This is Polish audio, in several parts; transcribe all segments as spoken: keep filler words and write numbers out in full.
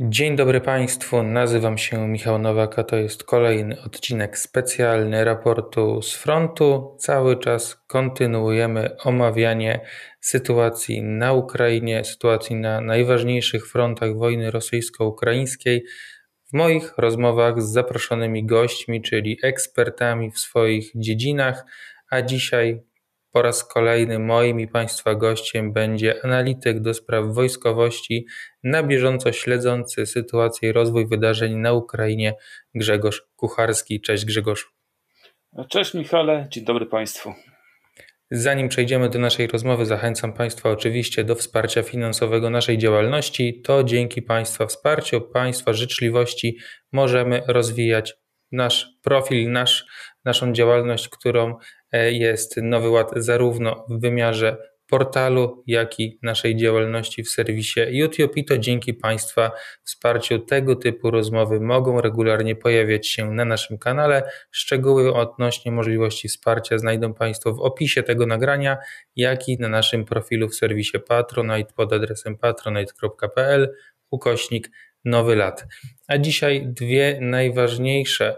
Dzień dobry Państwu, nazywam się Michał Nowak, a to jest kolejny odcinek specjalny raportu z frontu. Cały czas kontynuujemy omawianie sytuacji na Ukrainie, sytuacji na najważniejszych frontach wojny rosyjsko-ukraińskiej. W moich rozmowach z zaproszonymi gośćmi, czyli ekspertami w swoich dziedzinach, a dzisiaj po raz kolejny moim i Państwa gościem będzie analityk do spraw wojskowości, na bieżąco śledzący sytuację i rozwój wydarzeń na Ukrainie, Grzegorz Kucharski. Cześć Grzegorzu. Cześć Michale, dzień dobry Państwu. Zanim przejdziemy do naszej rozmowy, zachęcam Państwa oczywiście do wsparcia finansowego naszej działalności. To dzięki Państwa wsparciu, Państwa życzliwości możemy rozwijać nasz profil, nasz, naszą działalność, którą jest Nowy Ład zarówno w wymiarze portalu, jak i naszej działalności w serwisie YouTube i to dzięki Państwa wsparciu tego typu rozmowy mogą regularnie pojawiać się na naszym kanale. Szczegóły odnośnie możliwości wsparcia znajdą Państwo w opisie tego nagrania, jak i na naszym profilu w serwisie Patronite pod adresem patronite.pl ukośnik Nowy Ład. A dzisiaj dwie najważniejsze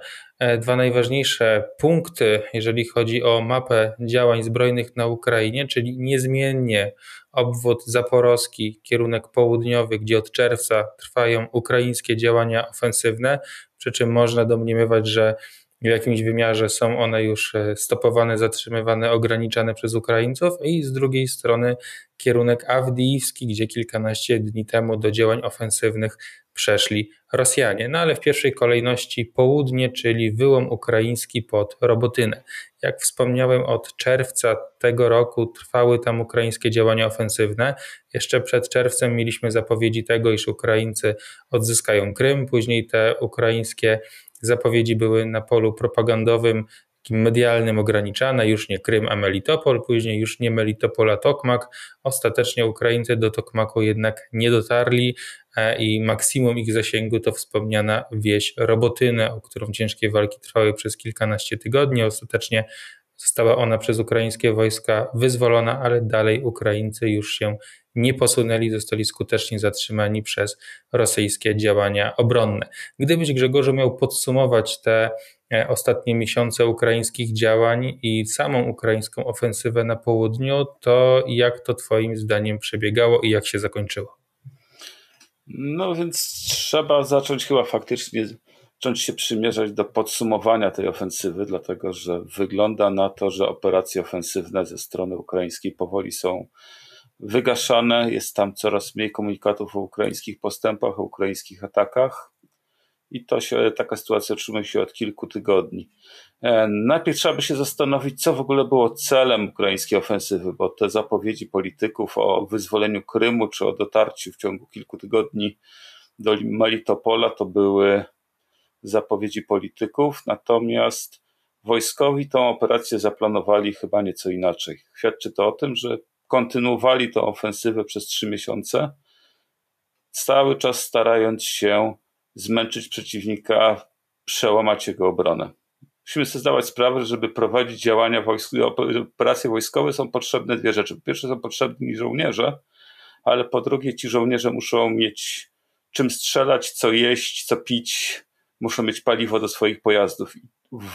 Dwa najważniejsze punkty, jeżeli chodzi o mapę działań zbrojnych na Ukrainie, czyli niezmiennie obwód zaporoski, kierunek południowy, gdzie od czerwca trwają ukraińskie działania ofensywne, przy czym można domniemywać, że w jakimś wymiarze są one już stopowane, zatrzymywane, ograniczane przez Ukraińców i z drugiej strony kierunek awdijski, gdzie kilkanaście dni temu do działań ofensywnych przeszli Rosjanie. No ale w pierwszej kolejności południe, czyli wyłom ukraiński pod Robotynę. Jak wspomniałem, od czerwca tego roku trwały tam ukraińskie działania ofensywne. Jeszcze przed czerwcem mieliśmy zapowiedzi tego, iż Ukraińcy odzyskają Krym, później te ukraińskie zapowiedzi były na polu propagandowym, medialnym ograniczane, już nie Krym, a Melitopol, później już nie Melitopol, a Tokmak. Ostatecznie Ukraińcy do Tokmaku jednak nie dotarli i maksimum ich zasięgu to wspomniana wieś Robotynę, o którą ciężkie walki trwały przez kilkanaście tygodni. Ostatecznie została ona przez ukraińskie wojska wyzwolona, ale dalej Ukraińcy już się nie posunęli, zostali skutecznie zatrzymani przez rosyjskie działania obronne. Gdybyś, Grzegorzu, miał podsumować te ostatnie miesiące ukraińskich działań i samą ukraińską ofensywę na południu, to jak to Twoim zdaniem przebiegało i jak się zakończyło? No więc trzeba zacząć chyba faktycznie zacząć się przymierzać do podsumowania tej ofensywy, dlatego że wygląda na to, że operacje ofensywne ze strony ukraińskiej powoli są wygaszane, jest tam coraz mniej komunikatów o ukraińskich postępach, o ukraińskich atakach i to się, taka sytuacja utrzymuje się od kilku tygodni. Najpierw trzeba by się zastanowić, co w ogóle było celem ukraińskiej ofensywy, bo te zapowiedzi polityków o wyzwoleniu Krymu czy o dotarciu w ciągu kilku tygodni do Melitopola to były zapowiedzi polityków, natomiast wojskowi tą operację zaplanowali chyba nieco inaczej. Świadczy to o tym, że kontynuowali tę ofensywę przez trzy miesiące, cały czas starając się zmęczyć przeciwnika, przełamać jego obronę. Musimy sobie zdawać sprawę, żeby prowadzić działania wojskowe, operacje wojskowe są potrzebne dwie rzeczy. Po pierwsze są potrzebni żołnierze, ale po drugie ci żołnierze muszą mieć czym strzelać, co jeść, co pić, muszą mieć paliwo do swoich pojazdów.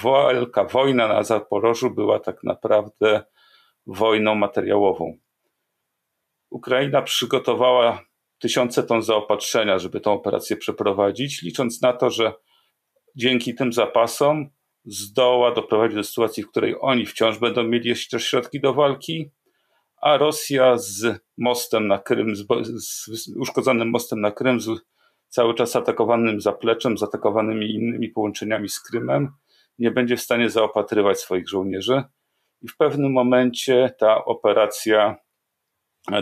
Walka, wojna na Zaporożu była tak naprawdę wojną materiałową. Ukraina przygotowała tysiące ton zaopatrzenia, żeby tę operację przeprowadzić, licząc na to, że dzięki tym zapasom zdoła doprowadzić do sytuacji, w której oni wciąż będą mieli jeszcze środki do walki, a Rosja z mostem na Krym, z uszkodzonym mostem na Krym, z cały czas atakowanym zapleczem, z atakowanymi innymi połączeniami z Krymem, nie będzie w stanie zaopatrywać swoich żołnierzy. I w pewnym momencie ta operacja,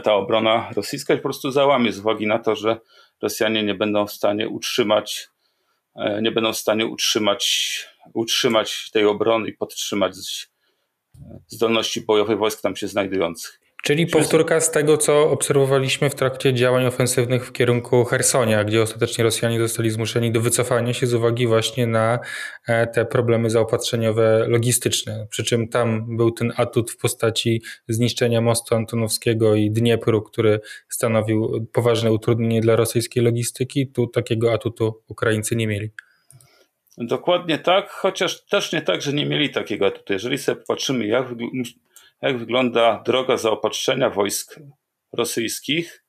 ta obrona rosyjska po prostu załamie z uwagi na to, że Rosjanie nie będą w stanie utrzymać, nie będą w stanie utrzymać, utrzymać tej obrony i podtrzymać zdolności bojowej wojsk tam się znajdujących. Czyli powtórka z tego, co obserwowaliśmy w trakcie działań ofensywnych w kierunku Chersonia, gdzie ostatecznie Rosjanie zostali zmuszeni do wycofania się z uwagi właśnie na te problemy zaopatrzeniowe, logistyczne. Przy czym tam był ten atut w postaci zniszczenia mostu antonowskiego i Dniepru, który stanowił poważne utrudnienie dla rosyjskiej logistyki. Tu takiego atutu Ukraińcy nie mieli. Dokładnie tak, chociaż też nie tak, że nie mieli takiego atutu. Jeżeli sobie popatrzymy, jak Jak wygląda droga zaopatrzenia wojsk rosyjskich,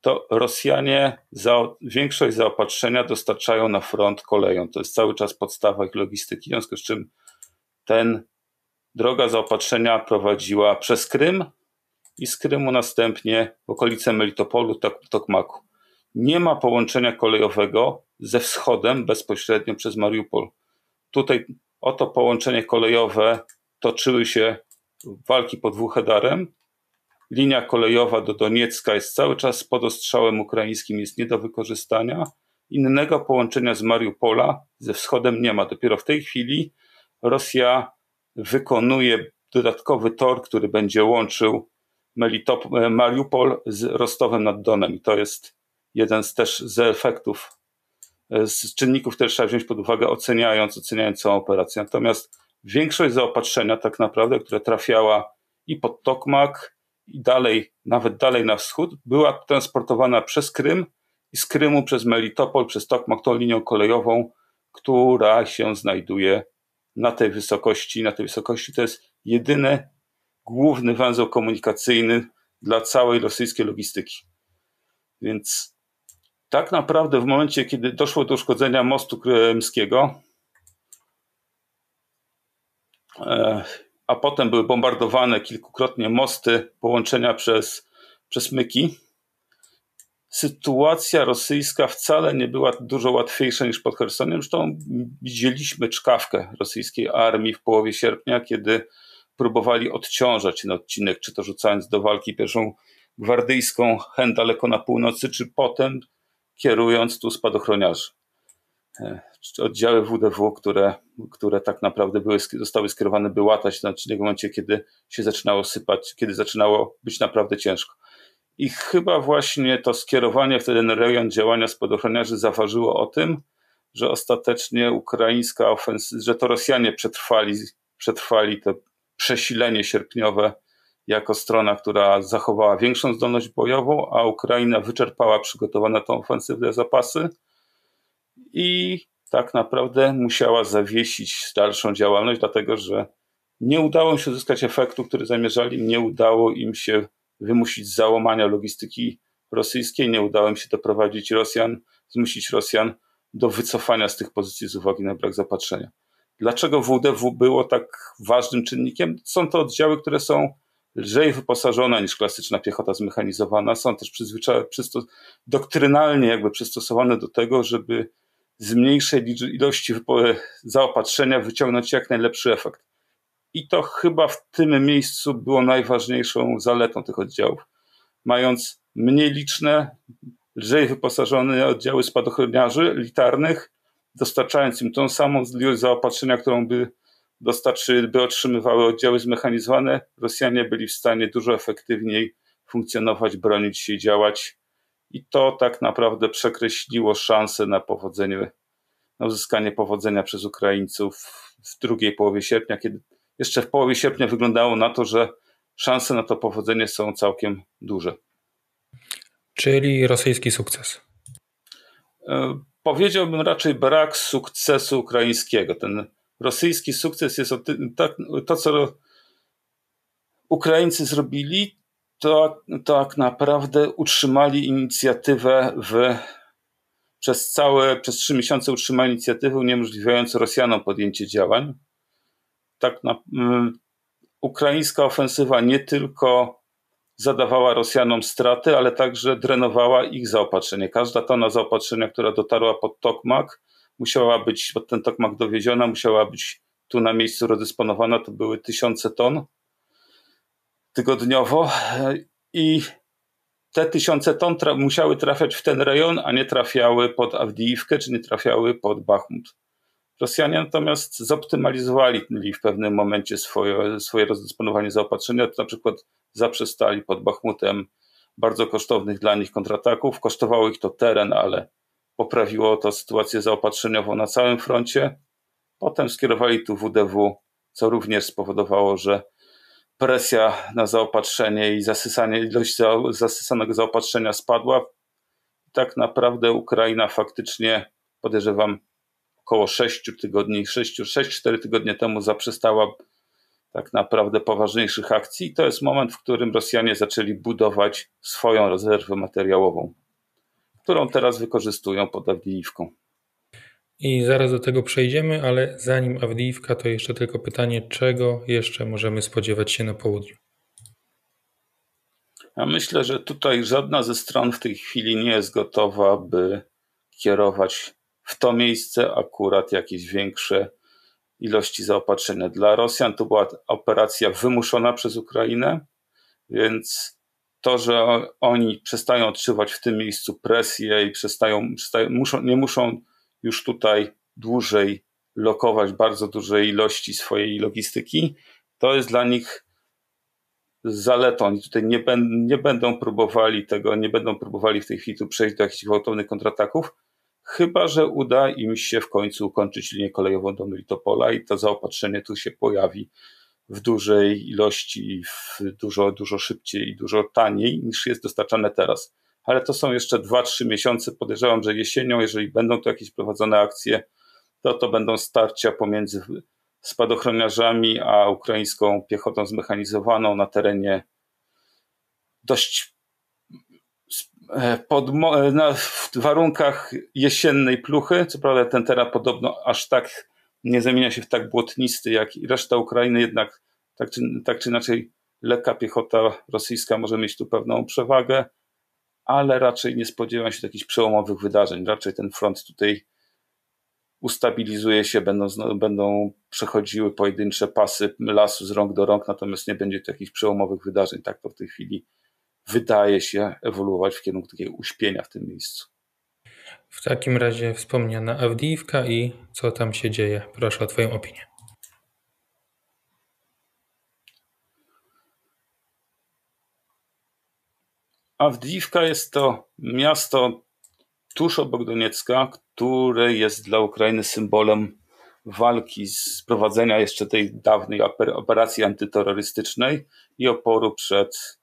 to Rosjanie za, większość zaopatrzenia dostarczają na front koleją. To jest cały czas podstawa ich logistyki, w związku z czym ten droga zaopatrzenia prowadziła przez Krym i z Krymu następnie w okolice Melitopolu, Tokmaku. Nie ma połączenia kolejowego ze wschodem bezpośrednio przez Mariupol. Tutaj o to połączenie kolejowe toczyły się walki pod Wuchedarem. Linia kolejowa do Doniecka jest cały czas pod ostrzałem ukraińskim, jest nie do wykorzystania. Innego połączenia z Mariupola ze wschodem nie ma. Dopiero w tej chwili Rosja wykonuje dodatkowy tor, który będzie łączył Melitop- Mariupol z Rostowem nad Donem. I to jest jeden z też z efektów, z czynników, które trzeba wziąć pod uwagę, oceniając, oceniając całą operację. Natomiast większość zaopatrzenia tak naprawdę, które trafiała i pod Tokmak i dalej, nawet dalej na wschód, była transportowana przez Krym i z Krymu przez Melitopol, przez Tokmak, tą linią kolejową, która się znajduje na tej wysokości. Na tej wysokości to jest jedyny główny węzeł komunikacyjny dla całej rosyjskiej logistyki. Więc tak naprawdę w momencie, kiedy doszło do uszkodzenia mostu krymskiego, a potem były bombardowane kilkukrotnie mosty, połączenia przez, przez myki, sytuacja rosyjska wcale nie była dużo łatwiejsza niż pod Chersoniem. Zresztą widzieliśmy czkawkę rosyjskiej armii w połowie sierpnia, kiedy próbowali odciążać ten odcinek, czy to rzucając do walki pierwszą gwardyjską hen daleko na północy, czy potem kierując tu spadochroniarzy. Oddziały W D W, które, które tak naprawdę były, zostały skierowane, by łatać na odcinek w momencie, kiedy się zaczynało sypać, kiedy zaczynało być naprawdę ciężko. I chyba właśnie to skierowanie w ten rejon działania spadochroniarzy zaważyło o tym, że ostatecznie ukraińska ofensywa, że to Rosjanie przetrwali, przetrwali to przesilenie sierpniowe jako strona, która zachowała większą zdolność bojową, a Ukraina wyczerpała przygotowane tą ofensywę zapasy i tak naprawdę musiała zawiesić dalszą działalność, dlatego że nie udało im się uzyskać efektu, który zamierzali, nie udało im się wymusić załamania logistyki rosyjskiej, nie udało im się doprowadzić Rosjan, zmusić Rosjan do wycofania z tych pozycji z uwagi na brak zaopatrzenia. Dlaczego W D W było tak ważnym czynnikiem? Są to oddziały, które są lżej wyposażona niż klasyczna piechota zmechanizowana, są też przyzwyczaj- przystos- doktrynalnie jakby przystosowane do tego, żeby z mniejszej ilości zaopatrzenia wyciągnąć jak najlepszy efekt. I to chyba w tym miejscu było najważniejszą zaletą tych oddziałów. Mając mniej liczne, lżej wyposażone oddziały spadochroniarzy elitarnych, dostarczając im tą samą ilość zaopatrzenia, którą by dostarczy, by otrzymywały oddziały zmechanizowane, Rosjanie byli w stanie dużo efektywniej funkcjonować, bronić się, działać. I to tak naprawdę przekreśliło szanse na powodzenie, na uzyskanie powodzenia przez Ukraińców w drugiej połowie sierpnia, kiedy jeszcze w połowie sierpnia wyglądało na to, że szanse na to powodzenie są całkiem duże. Czyli rosyjski sukces? Powiedziałbym raczej brak sukcesu ukraińskiego. Ten rosyjski sukces jest o tym, tak, to, co Ukraińcy zrobili, to tak naprawdę utrzymali inicjatywę w, przez całe, przez trzy miesiące utrzymali inicjatywę, uniemożliwiając Rosjanom podjęcie działań. Tak na, um, ukraińska ofensywa nie tylko zadawała Rosjanom straty, ale także drenowała ich zaopatrzenie. Każda tona zaopatrzenia, która dotarła pod Tokmak, musiała być pod ten Tokmak dowieziona, musiała być tu na miejscu rozdysponowana, to były tysiące ton tygodniowo i te tysiące ton tra- musiały trafiać w ten rejon, a nie trafiały pod Awdijiwkę, czy nie trafiały pod Bachmut. Rosjanie natomiast zoptymalizowali w pewnym momencie swoje, swoje rozdysponowanie zaopatrzenia, to na przykład zaprzestali pod Bachmutem bardzo kosztownych dla nich kontrataków. Kosztowało ich to teren, ale poprawiło to sytuację zaopatrzeniową na całym froncie. Potem skierowali tu W D W, co również spowodowało, że presja na zaopatrzenie i zasysanie, ilość zasysanego zaopatrzenia spadła. Tak naprawdę Ukraina faktycznie, podejrzewam, około sześciu tygodni, sześciu, sześć cztery tygodnie temu zaprzestała tak naprawdę poważniejszych akcji i to jest moment, w którym Rosjanie zaczęli budować swoją rezerwę materiałową, którą teraz wykorzystują pod Awdijiwką. I zaraz do tego przejdziemy, ale zanim Awdijiwka, to jeszcze tylko pytanie, czego jeszcze możemy spodziewać się na południu? Ja myślę, że tutaj żadna ze stron w tej chwili nie jest gotowa, by kierować w to miejsce akurat jakieś większe ilości zaopatrzenia. Dla Rosjan to była operacja wymuszona przez Ukrainę, więc to, że oni przestają odczuwać w tym miejscu presję i przestają, przestają muszą, nie muszą już tutaj dłużej lokować bardzo dużej ilości swojej logistyki, to jest dla nich zaletą. Oni tutaj nie, ben, nie będą próbowali tego, nie będą próbowali w tej chwili tu przejść do jakichś gwałtownych kontrataków, chyba że uda im się w końcu ukończyć linię kolejową do Melitopola i to zaopatrzenie tu się pojawi w dużej ilości, w dużo, dużo szybciej i dużo taniej niż jest dostarczane teraz. Ale to są jeszcze dwa trzy miesiące. Podejrzewam, że jesienią, jeżeli będą tu jakieś prowadzone akcje, to to będą starcia pomiędzy spadochroniarzami a ukraińską piechotą zmechanizowaną na terenie dość pod, na, w warunkach jesiennej pluchy. Co prawda ten teren podobno aż tak nie zamienia się w tak błotnisty jak i reszta Ukrainy, jednak tak czy, tak czy inaczej lekka piechota rosyjska może mieć tu pewną przewagę, ale raczej nie spodziewam się jakichś przełomowych wydarzeń. Raczej ten front tutaj ustabilizuje się, będą, będą przechodziły pojedyncze pasy lasu z rąk do rąk, natomiast nie będzie to jakichś przełomowych wydarzeń. Tak to w tej chwili wydaje się ewoluować w kierunku takiego uśpienia w tym miejscu. W takim razie wspomniana Awdijiwka i co tam się dzieje? Proszę o Twoją opinię. Awdijiwka jest to miasto tuż obok Doniecka, które jest dla Ukrainy symbolem walki z prowadzenia jeszcze tej dawnej operacji antyterrorystycznej i oporu przed,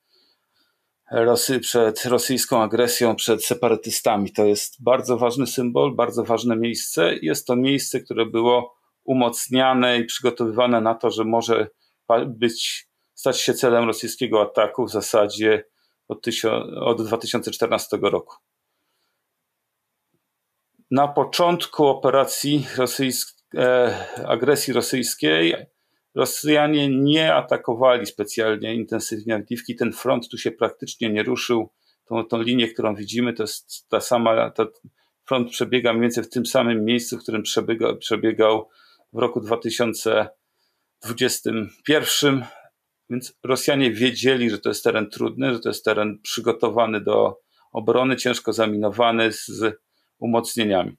Rosy, przed rosyjską agresją, przed separatystami. To jest bardzo ważny symbol, bardzo ważne miejsce. Jest to miejsce, które było umocniane i przygotowywane na to, że może być, stać się celem rosyjskiego ataku w zasadzie od dwa tysiące czternastego roku. Na początku operacji rosyjsk- e, agresji rosyjskiej Rosjanie nie atakowali specjalnie intensywnie Awdijiwki. Ten front tu się praktycznie nie ruszył. Tą, tą linię, którą widzimy, to jest ta sama, ta, front przebiega mniej więcej w tym samym miejscu, w którym przebiegał, przebiegał w roku dwa tysiące dwudziestym pierwszym. Więc Rosjanie wiedzieli, że to jest teren trudny, że to jest teren przygotowany do obrony, ciężko zaminowany z umocnieniami.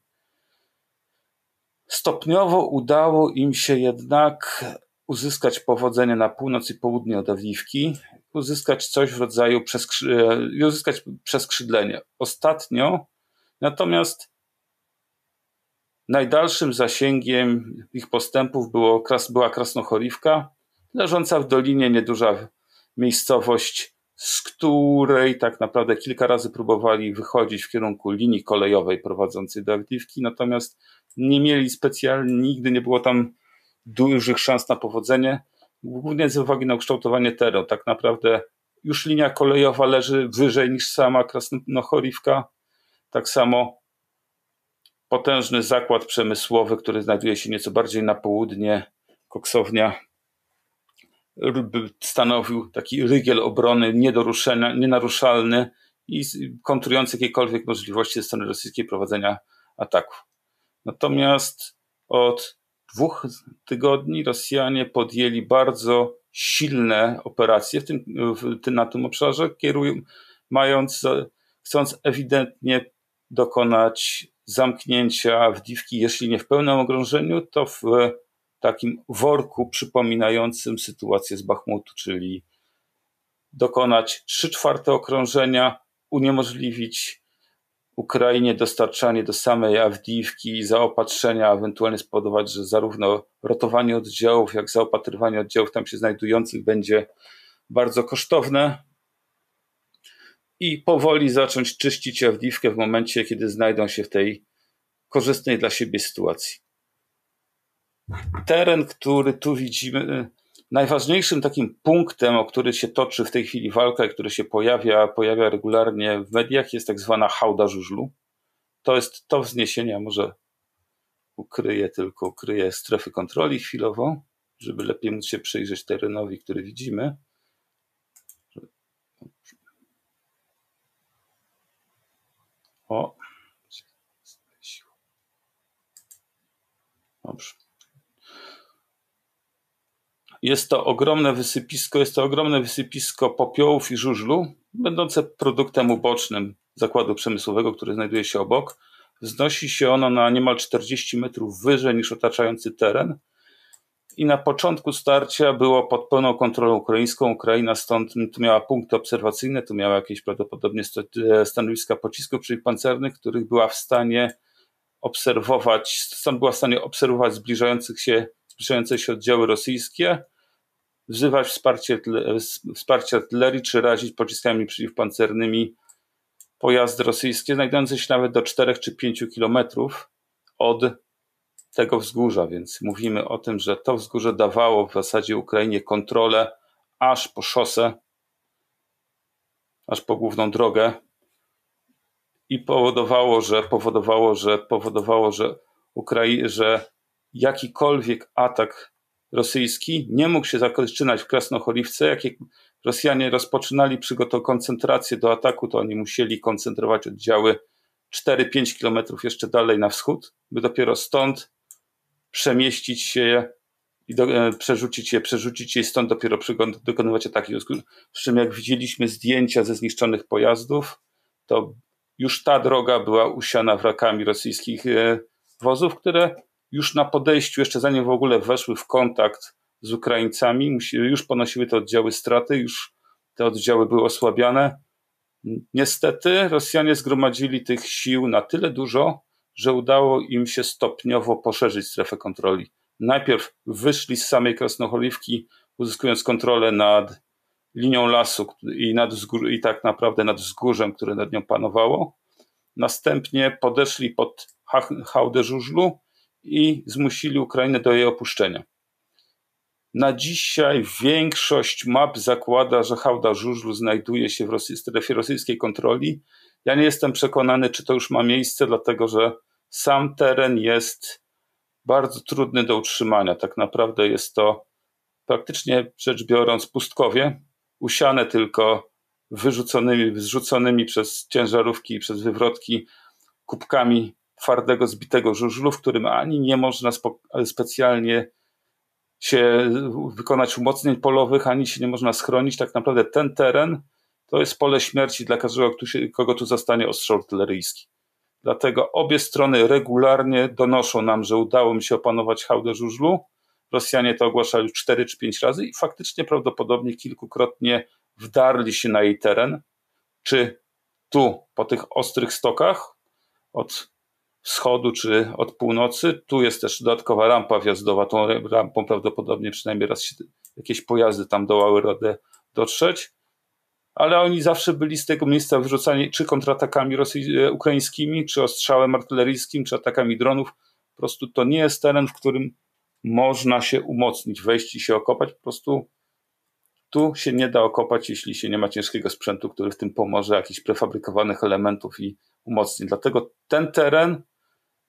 Stopniowo udało im się jednak uzyskać powodzenie na północ i południe od Awdijiwki, uzyskać coś w rodzaju przeskrzy- uzyskać przeskrzydlenie. Ostatnio natomiast najdalszym zasięgiem ich postępów było, była Krasnohoriwka, leżąca w dolinie, nieduża miejscowość, z której tak naprawdę kilka razy próbowali wychodzić w kierunku linii kolejowej prowadzącej do Awdijiwki, natomiast nie mieli specjalnie, nigdy nie było tam dużych szans na powodzenie, głównie z uwagi na ukształtowanie terenu. Tak naprawdę już linia kolejowa leży wyżej niż sama Krasnohoriwka, tak samo potężny zakład przemysłowy, który znajduje się nieco bardziej na południe, Koksownia, stanowił taki rygiel obrony nie do ruszenia, nienaruszalny i kontrujący jakiekolwiek możliwości ze strony rosyjskiej prowadzenia ataków. Natomiast od dwóch tygodni Rosjanie podjęli bardzo silne operacje w tym, w tym, na tym obszarze, kierują, mając, chcąc ewidentnie dokonać zamknięcia Awdijiwki, jeśli nie w pełnym okrążeniu, to w takim worku przypominającym sytuację z Bachmutu, czyli dokonać trzy czwarte okrążenia, uniemożliwić Ukrainie dostarczanie do samej Awdijiwki i zaopatrzenia, ewentualnie spowodować, że zarówno rotowanie oddziałów, jak zaopatrywanie oddziałów tam się znajdujących będzie bardzo kosztowne, i powoli zacząć czyścić Awdijiwkę w momencie, kiedy znajdą się w tej korzystnej dla siebie sytuacji. Teren, który tu widzimy, najważniejszym takim punktem, o który się toczy w tej chwili walka i który się pojawia, pojawia regularnie w mediach, jest tak zwana hałda żużlu. To jest to wzniesienie, może ukryję tylko, ukryję strefy kontroli chwilową, żeby lepiej móc się przyjrzeć terenowi, który widzimy. O, dobrze. Jest to ogromne wysypisko, jest to ogromne wysypisko popiołów i żużlu, będące produktem ubocznym zakładu przemysłowego, który znajduje się obok. Wznosi się ono na niemal czterdzieści metrów wyżej niż otaczający teren i na początku starcia było pod pełną kontrolą ukraińską. Ukraina stąd tu miała punkty obserwacyjne, tu miała jakieś prawdopodobnie stanowiska pocisków przeciwpancernych, których była w stanie obserwować, stąd była w stanie obserwować zbliżających się zbliżające się oddziały rosyjskie, wzywać wsparcie, wsparcie artylerii czy razić pociskami przeciwpancernymi pojazdy rosyjskie znajdujące się nawet do czterech czy pięciu kilometrów od tego wzgórza, więc mówimy o tym, że to wzgórze dawało w zasadzie Ukrainie kontrolę aż po szosę, aż po główną drogę i powodowało, że powodowało, że powodowało, że Ukrai- że jakikolwiek atak rosyjski nie mógł się zakończyć w Krasnohoriwce. Jak Rosjanie rozpoczynali przygotowę koncentrację do ataku, to oni musieli koncentrować oddziały cztery pięć kilometrów jeszcze dalej na wschód, by dopiero stąd przemieścić się i do, przerzucić je, przerzucić je i stąd dopiero dokonywać ataki. Przy czym jak widzieliśmy zdjęcia ze zniszczonych pojazdów, to już ta droga była usiana wrakami rosyjskich wozów, które już na podejściu, jeszcze zanim w ogóle weszły w kontakt z Ukraińcami, już ponosiły te oddziały straty, już te oddziały były osłabiane. Niestety Rosjanie zgromadzili tych sił na tyle dużo, że udało im się stopniowo poszerzyć strefę kontroli. Najpierw wyszli z samej Krasnohoriwki, uzyskując kontrolę nad linią lasu i, nad wzgór- i tak naprawdę nad wzgórzem, które nad nią panowało. Następnie podeszli pod ha- hałdę żużlu i zmusili Ukrainę do jej opuszczenia. Na dzisiaj większość map zakłada, że hałda żużlu znajduje się w Rosy- strefie rosyjskiej kontroli. Ja nie jestem przekonany, czy to już ma miejsce, dlatego że sam teren jest bardzo trudny do utrzymania. Tak naprawdę jest to praktycznie rzecz biorąc pustkowie, usiane tylko wyrzuconymi, zrzuconymi przez ciężarówki i przez wywrotki kubkami twardego, zbitego żużlu, w którym ani nie można spo- specjalnie się wykonać umocnień polowych, ani się nie można schronić. Tak naprawdę ten teren to jest pole śmierci dla każdego, kto się, kogo tu zastanie ostrzał artyleryjski. Dlatego obie strony regularnie donoszą nam, że udało mi się opanować hałdę żużlu. Rosjanie to ogłaszali już cztery czy pięć razy i faktycznie prawdopodobnie kilkukrotnie wdarli się na jej teren. Czy tu, po tych ostrych stokach, od wschodu czy od północy. Tu jest też dodatkowa rampa wjazdowa. Tą rampą prawdopodobnie przynajmniej raz się jakieś pojazdy tam dołały radę dotrzeć. Ale oni zawsze byli z tego miejsca wyrzucani czy kontratakami rosy- ukraińskimi, czy ostrzałem artyleryjskim, czy atakami dronów. Po prostu to nie jest teren, w którym można się umocnić, wejść i się okopać. Po prostu tu się nie da okopać, jeśli się nie ma ciężkiego sprzętu, który w tym pomoże, jakichś prefabrykowanych elementów i umocnień. Dlatego ten teren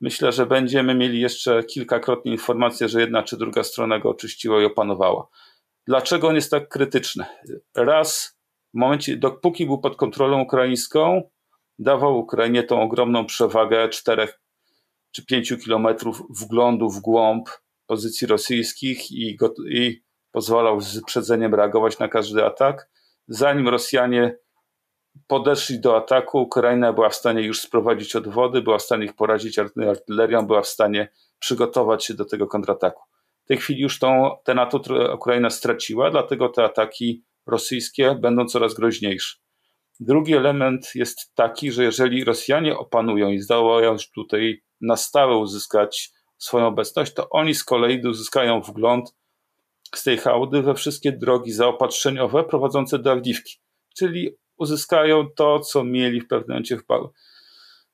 myślę, że będziemy mieli jeszcze kilkakrotnie informację, że jedna czy druga strona go oczyściła i opanowała. Dlaczego on jest tak krytyczny? Raz, w momencie, dopóki był pod kontrolą ukraińską, dawał Ukrainie tą ogromną przewagę czterech czy pięciu kilometrów wglądu w głąb pozycji rosyjskich i, go, i pozwalał z wyprzedzeniem reagować na każdy atak, zanim Rosjanie podeszli do ataku, Ukraina była w stanie już sprowadzić odwody, była w stanie ich porazić artylerią, była w stanie przygotować się do tego kontrataku. W tej chwili już tą, ten atut Ukraina straciła, dlatego te ataki rosyjskie będą coraz groźniejsze. Drugi element jest taki, że jeżeli Rosjanie opanują i zdołają tutaj na stałe uzyskać swoją obecność, to oni z kolei uzyskają wgląd z tej hałdy we wszystkie drogi zaopatrzeniowe prowadzące do Awdijiwki, czyli uzyskają to, co mieli w pewnym momencie w, ba-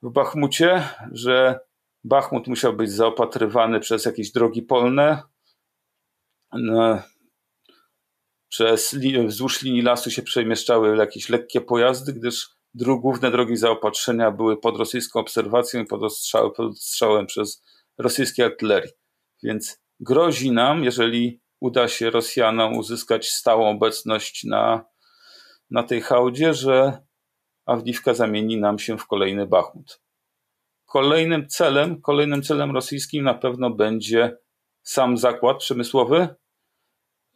w Bachmucie, że Bachmut musiał być zaopatrywany przez jakieś drogi polne, na, przez li- wzdłuż linii lasu się przemieszczały jakieś lekkie pojazdy, gdyż dróg, główne drogi zaopatrzenia były pod rosyjską obserwacją i pod, ostrzał, pod ostrzałem przez rosyjskiej artylerii. Więc grozi nam, jeżeli uda się Rosjanom uzyskać stałą obecność na, na tej hałdzie, że Awdijiwka zamieni nam się w kolejny Bachmut. Kolejnym celem, kolejnym celem rosyjskim na pewno będzie sam zakład przemysłowy.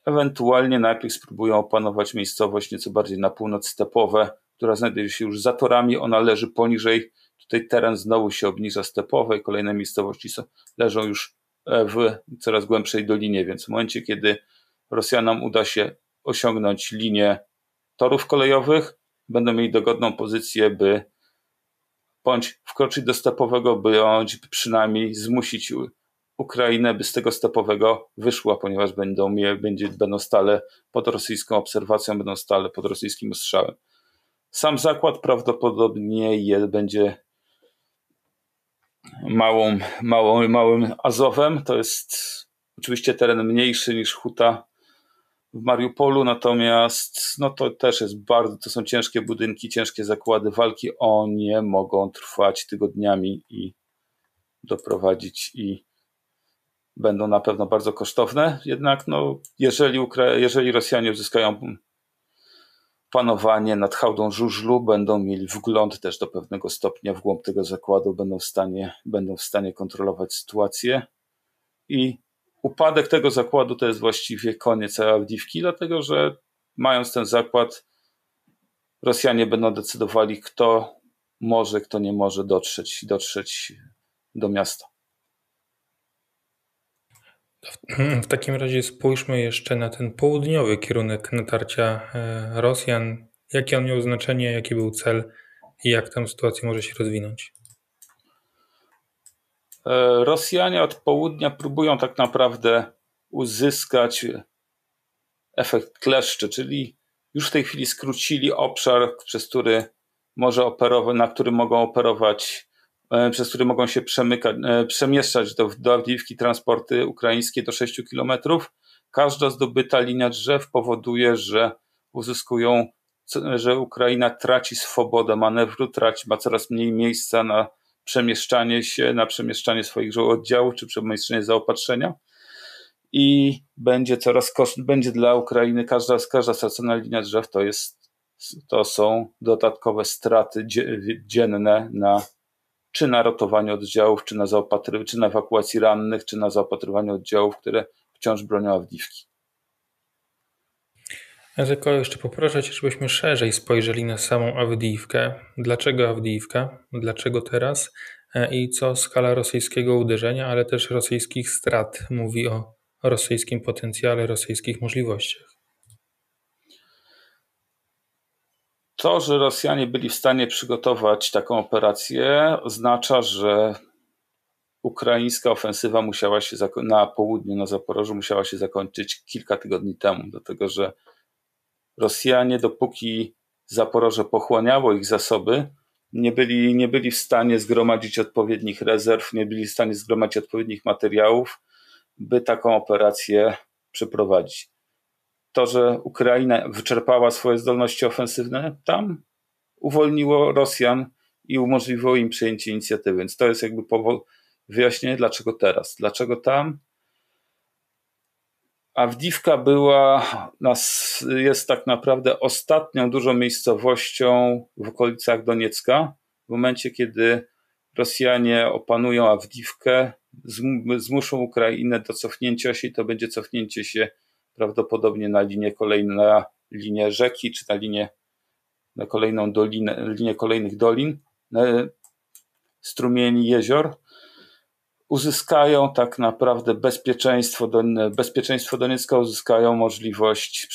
Ewentualnie najpierw spróbują opanować miejscowość nieco bardziej na północ stepowe, która znajduje się już za torami, ona leży poniżej. Tutaj teren znowu się obniża stepowe i kolejne miejscowości są, leżą już w coraz głębszej dolinie, więc w momencie, kiedy Rosjanom uda się osiągnąć linię torów kolejowych, będą mieli dogodną pozycję, by bądź wkroczyć do stepowego, bądź przynajmniej zmusić Ukrainę, by z tego stepowego wyszła, ponieważ będą, będzie, będą stale pod rosyjską obserwacją, będą stale pod rosyjskim ostrzałem. Sam zakład prawdopodobnie je, będzie małą, małą, małym Azowem. To jest oczywiście teren mniejszy niż Huta w Mariupolu, natomiast no to też jest bardzo, to są ciężkie budynki, ciężkie zakłady walki. One mogą trwać tygodniami i doprowadzić i będą na pewno bardzo kosztowne. Jednak no, jeżeli, Ukra- jeżeli Rosjanie uzyskają panowanie nad hałdą żużlu, będą mieli wgląd też do pewnego stopnia w głąb tego zakładu, będą w stanie, będą w stanie kontrolować sytuację i upadek tego zakładu to jest właściwie koniec całej Awdijiwki, dlatego że mając ten zakład Rosjanie będą decydowali, kto może, kto nie może dotrzeć, dotrzeć do miasta. W takim razie spójrzmy jeszcze na ten południowy kierunek natarcia Rosjan. Jakie on miał znaczenie, jaki był cel i jak tam sytuacja może się rozwinąć? Rosjanie od południa próbują tak naprawdę uzyskać efekt kleszczy, czyli już w tej chwili skrócili obszar, przez który może operować, na którym mogą operować, przez który mogą się przemykać, przemieszczać do, do Awdijiwki transporty ukraińskie do sześciu kilometrów. Każda zdobyta linia drzew powoduje, że uzyskują, że Ukraina traci swobodę manewru, traci, ma coraz mniej miejsca na przemieszczanie się, na przemieszczanie swoich oddziałów czy przemieszczanie zaopatrzenia i będzie coraz kosztowne, będzie dla Ukrainy każda, każda stracona linia drzew to jest, to są dodatkowe straty dzienne na czy na rotowaniu oddziałów, czy na, zaopatry- czy na ewakuacji rannych, czy na zaopatrywaniu oddziałów, które wciąż bronią Awdijiwki. Ja tylko jeszcze poproszę Cię, żebyśmy szerzej spojrzeli na samą Awdijiwkę. Dlaczego Awdijiwka? Dlaczego teraz? I co skala rosyjskiego uderzenia, ale też rosyjskich strat mówi o rosyjskim potencjale, rosyjskich możliwościach? To, że Rosjanie byli w stanie przygotować taką operację, oznacza, że ukraińska ofensywa musiała się zako- na południu, na Zaporożu musiała się zakończyć kilka tygodni temu, dlatego że Rosjanie, dopóki Zaporoże pochłaniało ich zasoby, nie byli, nie byli w stanie zgromadzić odpowiednich rezerw, nie byli w stanie zgromadzić odpowiednich materiałów, by taką operację przeprowadzić. To, że Ukraina wyczerpała swoje zdolności ofensywne tam, uwolniło Rosjan i umożliwiło im przejęcie inicjatywy. Więc to jest jakby powo- wyjaśnienie, dlaczego teraz, dlaczego tam. Awdijiwka była, nas jest tak naprawdę ostatnią dużą miejscowością w okolicach Doniecka. W momencie, kiedy Rosjanie opanują Awdijiwkę, zmuszą Ukrainę do cofnięcia się i to będzie cofnięcie się prawdopodobnie na linię kolejną, na linię rzeki, czy na linię na kolejną dolinę, linię kolejnych dolin, strumieni jezior, uzyskają tak naprawdę bezpieczeństwo, bezpieczeństwo Doniecka, uzyskają możliwość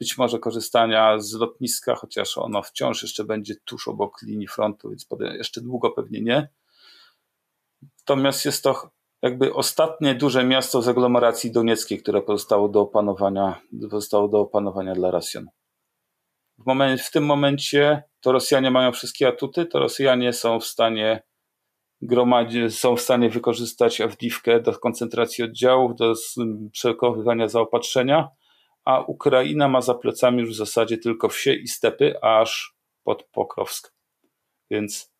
być może korzystania z lotniska, chociaż ono wciąż jeszcze będzie tuż obok linii frontu, więc jeszcze długo pewnie nie. Natomiast jest to jakby ostatnie duże miasto z aglomeracji donieckiej, które pozostało do opanowania, pozostało do opanowania dla Rosjan. W, moment, w tym momencie to Rosjanie mają wszystkie atuty, to Rosjanie są w stanie gromadzić, są w stanie wykorzystać Awdijiwkę do koncentracji oddziałów, do przechowywania zaopatrzenia, a Ukraina ma za plecami już w zasadzie tylko wsie i stepy, aż pod Pokrowsk. Więc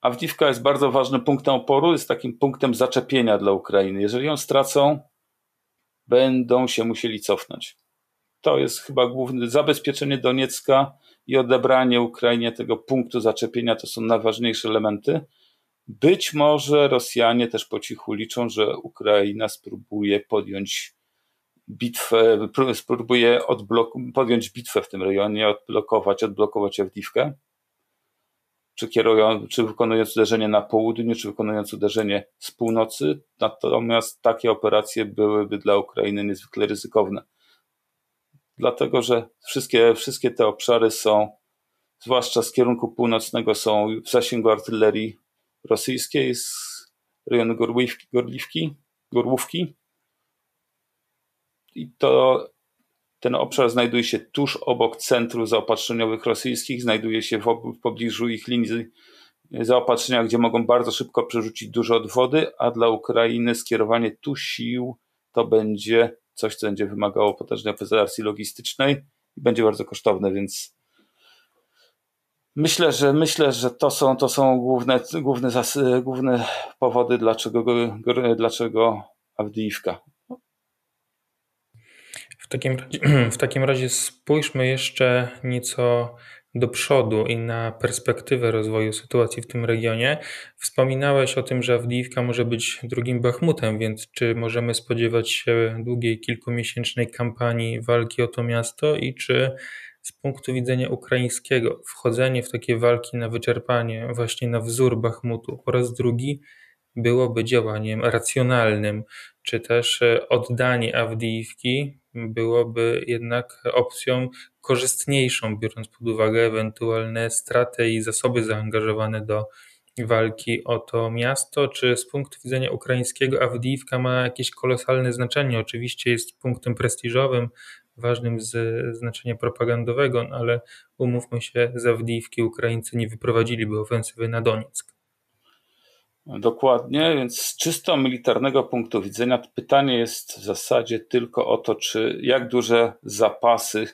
Awdijiwka jest bardzo ważnym punktem oporu, jest takim punktem zaczepienia dla Ukrainy. Jeżeli ją stracą, będą się musieli cofnąć. To jest chyba główne zabezpieczenie Doniecka i odebranie Ukrainie tego punktu zaczepienia, to są najważniejsze elementy. Być może Rosjanie też po cichu liczą, że Ukraina spróbuje podjąć bitwę, spróbuje odblok- podjąć bitwę w tym rejonie, odblokować, odblokować Awdijiwkę. Czy, kierują, czy wykonując uderzenie na południu, czy wykonując uderzenie z północy. Natomiast takie operacje byłyby dla Ukrainy niezwykle ryzykowne. Dlatego, że wszystkie, wszystkie te obszary są, zwłaszcza z kierunku północnego, są w zasięgu artylerii rosyjskiej z rejonu Górłówki, Górłówki, Górłówki. I to ten obszar znajduje się tuż obok centrów zaopatrzeniowych rosyjskich, znajduje się w pobliżu ich linii zaopatrzenia, gdzie mogą bardzo szybko przerzucić dużo odwody, a dla Ukrainy skierowanie tu sił to będzie coś, co będzie wymagało potężnej operacji logistycznej i będzie bardzo kosztowne, więc myślę, że myślę, że to są, to są główne, główne, zasy, główne powody, dlaczego, dlaczego Awdijiwka. W takim, w takim razie spójrzmy jeszcze nieco do przodu i na perspektywę rozwoju sytuacji w tym regionie. Wspominałeś o tym, że Awdijiwka może być drugim Bachmutem, więc czy możemy spodziewać się długiej kilkumiesięcznej kampanii walki o to miasto i czy z punktu widzenia ukraińskiego wchodzenie w takie walki na wyczerpanie właśnie na wzór Bachmutu po raz drugi byłoby działaniem racjonalnym, czy też oddanie Awdijiwki byłoby jednak opcją korzystniejszą, biorąc pod uwagę ewentualne straty i zasoby zaangażowane do walki o to miasto, czy z punktu widzenia ukraińskiego Awdijiwka ma jakieś kolosalne znaczenie? Oczywiście jest punktem prestiżowym, ważnym z znaczenia propagandowego, ale umówmy się, z Awdijiwki Ukraińcy nie wyprowadziliby ofensywy na Donieck. Dokładnie, więc z czysto militarnego punktu widzenia pytanie jest w zasadzie tylko o to, czy jak duże zapasy,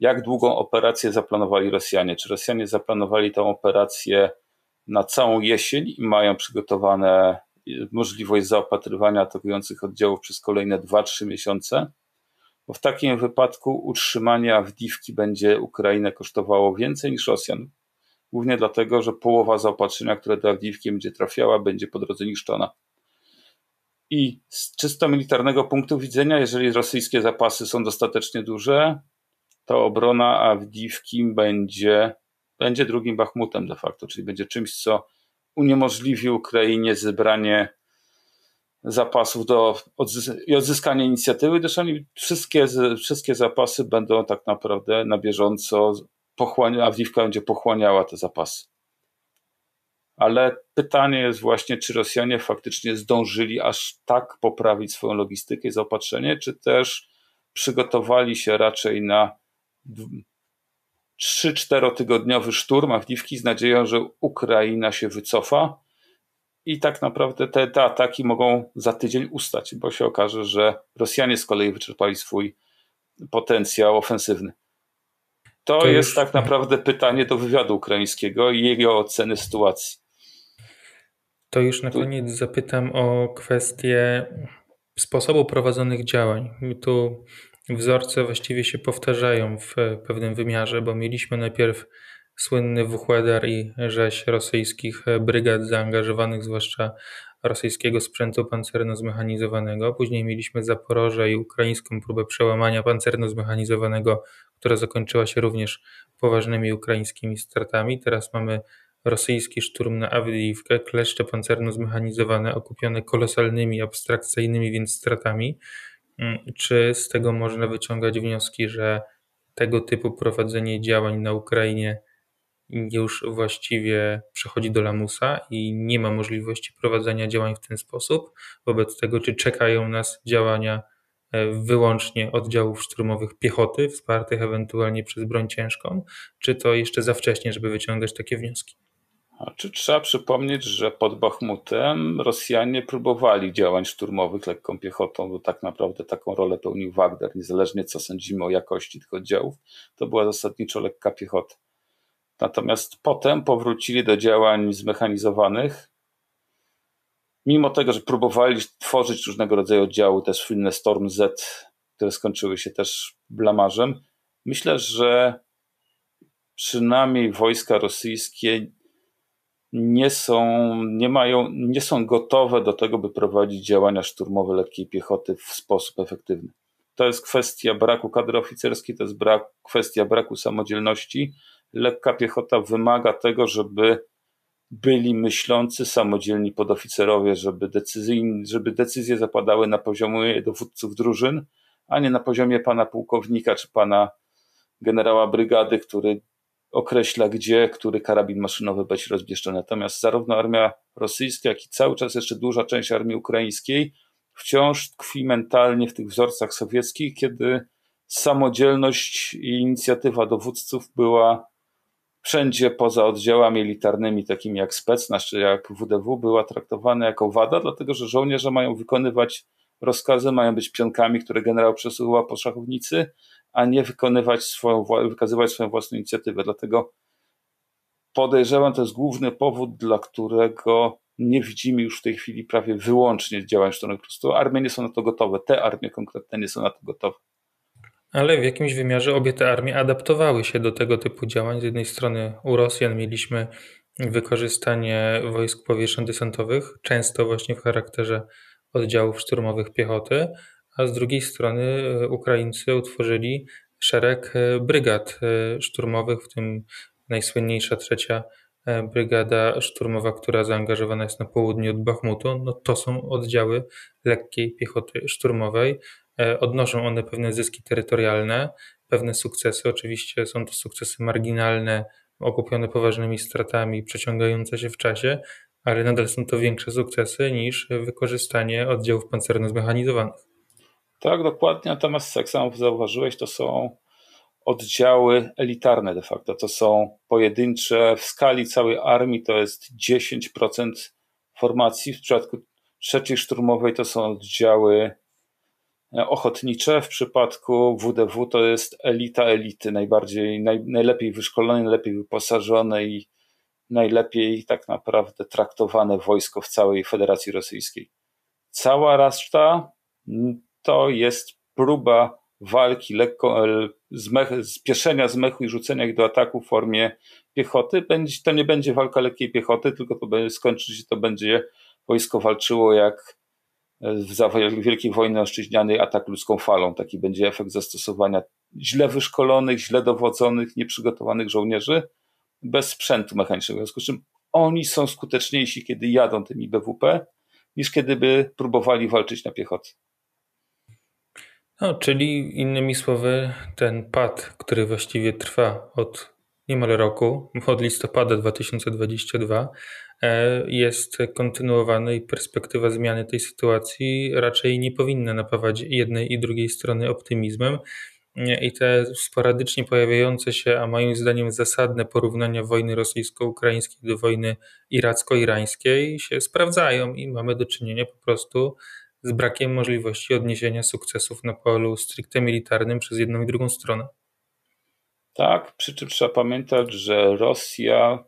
jak długą operację zaplanowali Rosjanie. Czy Rosjanie zaplanowali tę operację na całą jesień i mają przygotowane możliwość zaopatrywania atakujących oddziałów przez kolejne dwa trzy miesiące? Bo w takim wypadku utrzymanie Awdijiwki będzie Ukrainę kosztowało więcej niż Rosjan. Głównie dlatego, że połowa zaopatrzenia, które do Awdijiwki będzie trafiała, będzie po drodze niszczona. I z czysto militarnego punktu widzenia, jeżeli rosyjskie zapasy są dostatecznie duże, to obrona Awdijiwki będzie, będzie drugim Bachmutem de facto, czyli będzie czymś, co uniemożliwi Ukrainie zebranie zapasów do, odzys- i odzyskanie inicjatywy, gdyż oni wszystkie, wszystkie zapasy będą tak naprawdę na bieżąco Pochłania, Awdijiwka będzie pochłaniała te zapasy. Ale pytanie jest właśnie, czy Rosjanie faktycznie zdążyli aż tak poprawić swoją logistykę i zaopatrzenie, czy też przygotowali się raczej na trzy cztery tygodniowy szturm Awdijiwki z nadzieją, że Ukraina się wycofa i tak naprawdę te, te ataki mogą za tydzień ustać, bo się okaże, że Rosjanie z kolei wyczerpali swój potencjał ofensywny. To, to jest już tak naprawdę pytanie do wywiadu ukraińskiego i jego oceny sytuacji. To już na tu... koniec zapytam o kwestię sposobu prowadzonych działań. Tu wzorce właściwie się powtarzają w pewnym wymiarze, bo mieliśmy najpierw słynny Wuchedar i rzeź rosyjskich brygad zaangażowanych, zwłaszcza rosyjskiego sprzętu pancerno-zmechanizowanego. Później mieliśmy Zaporoże i ukraińską próbę przełamania pancerno-zmechanizowanego, która zakończyła się również poważnymi ukraińskimi stratami. Teraz mamy rosyjski szturm na Awdijiwkę, kleszcze pancerno-zmechanizowane okupione kolosalnymi, abstrakcyjnymi więc stratami. Czy z tego można wyciągać wnioski, że tego typu prowadzenie działań na Ukrainie już właściwie przechodzi do lamusa i nie ma możliwości prowadzenia działań w ten sposób? Wobec tego, czy czekają nas działania wyłącznie oddziałów szturmowych piechoty, wspartych ewentualnie przez broń ciężką, czy to jeszcze za wcześnie, żeby wyciągać takie wnioski? Czy trzeba przypomnieć, że pod Bachmutem Rosjanie próbowali działań szturmowych lekką piechotą, bo tak naprawdę taką rolę pełnił Wagner, niezależnie co sądzimy o jakości tych oddziałów, to była zasadniczo lekka piechota. Natomiast potem powrócili do działań zmechanizowanych, mimo tego, że próbowali tworzyć różnego rodzaju oddziały, też słynne Storm Z, które skończyły się też blamażem. Myślę, że przynajmniej wojska rosyjskie nie są, nie mają, nie są gotowe do tego, by prowadzić działania szturmowe lekkiej piechoty w sposób efektywny. To jest kwestia braku kadry oficerskiej, to jest brak, kwestia braku samodzielności. Lekka piechota wymaga tego, żeby byli myślący, samodzielni podoficerowie, żeby decyzje, żeby decyzje zapadały na poziomie dowódców drużyn, a nie na poziomie pana pułkownika czy pana generała brygady, który określa gdzie, który karabin maszynowy będzie rozmieszczony. Natomiast zarówno armia rosyjska, jak i cały czas jeszcze duża część armii ukraińskiej wciąż tkwi mentalnie w tych wzorcach sowieckich, kiedy samodzielność i inicjatywa dowódców była wszędzie poza oddziałami elitarnymi, takimi jak specnaz czy jak W D W, była traktowana jako wada, dlatego że żołnierze mają wykonywać rozkazy, mają być pionkami, które generał przesuwa po szachownicy, a nie wykonywać swoją, wykazywać swoją własną inicjatywę. Dlatego podejrzewam, to jest główny powód, dla którego nie widzimy już w tej chwili prawie wyłącznie działań szturmowych. Po prostu armie nie są na to gotowe, te armie konkretne nie są na to gotowe. Ale w jakimś wymiarze obie te armie adaptowały się do tego typu działań. Z jednej strony u Rosjan mieliśmy wykorzystanie wojsk powietrzno-desantowych, często właśnie w charakterze oddziałów szturmowych piechoty, a z drugiej strony Ukraińcy utworzyli szereg brygad szturmowych, w tym najsłynniejsza trzecia brygada szturmowa, która zaangażowana jest na południe od Bachmutu. No to są oddziały lekkiej piechoty szturmowej. Odnoszą one pewne zyski terytorialne, pewne sukcesy. Oczywiście są to sukcesy marginalne, okupione poważnymi stratami, przeciągające się w czasie, ale nadal są to większe sukcesy niż wykorzystanie oddziałów pancerno-zmechanizowanych. Tak, dokładnie. Natomiast jak sam zauważyłeś, to są oddziały elitarne de facto. To są pojedyncze, w skali całej armii to jest dziesięć procent formacji. W przypadku trzeciej szturmowej to są oddziały ochotnicze, w przypadku W D W to jest elita elity, najbardziej, naj, najlepiej wyszkolone, najlepiej wyposażone i najlepiej tak naprawdę traktowane wojsko w całej Federacji Rosyjskiej. Cała reszta to jest próba walki lekko, z mech, spieszenia z mechu i rzucenia ich do ataku w formie piechoty. Będzie, to nie będzie walka lekkiej piechoty, tylko to będzie, skończy się to będzie wojsko walczyło jak za Wielkiej Wojny Oszczyźnianej atak ludzką falą. Taki będzie efekt zastosowania źle wyszkolonych, źle dowodzonych, nieprzygotowanych żołnierzy bez sprzętu mechanicznego. W związku z czym oni są skuteczniejsi, kiedy jadą tymi B W P, niż kiedy by próbowali walczyć na piechotę. No, czyli innymi słowy ten pad, który właściwie trwa od niemal roku, od listopada dwa tysiące dwudziestego drugiego, jest kontynuowany i perspektywa zmiany tej sytuacji raczej nie powinna napawać jednej i drugiej strony optymizmem. I te sporadycznie pojawiające się, a moim zdaniem zasadne porównania wojny rosyjsko-ukraińskiej do wojny iracko-irańskiej się sprawdzają i mamy do czynienia po prostu z brakiem możliwości odniesienia sukcesów na polu stricte militarnym przez jedną i drugą stronę. Tak, przy czym trzeba pamiętać, że Rosja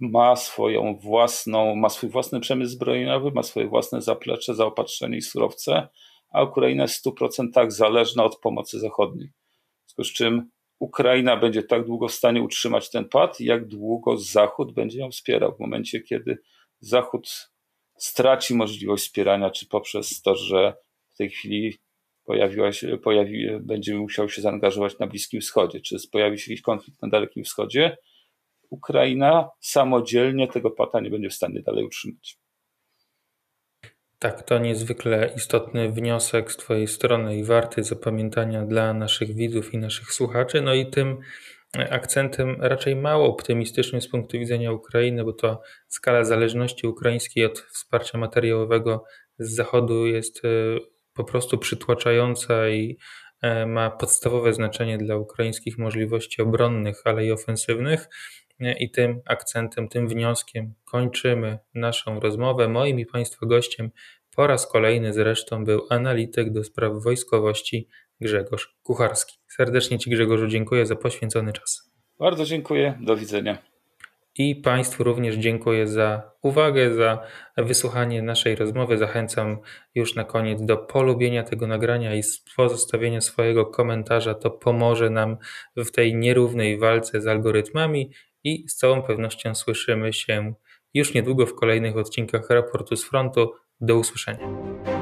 ma swoją własną, ma swój własny przemysł zbrojeniowy, ma swoje własne zaplecze, zaopatrzenie i surowce, a Ukraina jest w stu procentach zależna od pomocy zachodniej. W związku z czym Ukraina będzie tak długo w stanie utrzymać ten pad, jak długo Zachód będzie ją wspierał. W momencie, kiedy Zachód straci możliwość wspierania, czy poprzez to, że w tej chwili pojawiła się, pojawi, będzie musiał się zaangażować na Bliskim Wschodzie, czy pojawi się jakiś konflikt na Dalekim Wschodzie, Ukraina samodzielnie tego pata nie będzie w stanie dalej utrzymać. Tak, to niezwykle istotny wniosek z Twojej strony i warty zapamiętania dla naszych widzów i naszych słuchaczy. No i tym akcentem raczej mało optymistycznym z punktu widzenia Ukrainy, bo to skala zależności ukraińskiej od wsparcia materiałowego z Zachodu jest po prostu przytłaczająca i ma podstawowe znaczenie dla ukraińskich możliwości obronnych, ale i ofensywnych. I tym akcentem, tym wnioskiem kończymy naszą rozmowę. Moim i Państwa gościem po raz kolejny zresztą był analityk do spraw wojskowości Grzegorz Kucharski. Serdecznie Ci, Grzegorzu, dziękuję za poświęcony czas. Bardzo dziękuję, do widzenia. I Państwu również dziękuję za uwagę, za wysłuchanie naszej rozmowy. Zachęcam już na koniec do polubienia tego nagrania i pozostawienia swojego komentarza. To pomoże nam w tej nierównej walce z algorytmami i z całą pewnością słyszymy się już niedługo w kolejnych odcinkach Raportu z Frontu. Do usłyszenia.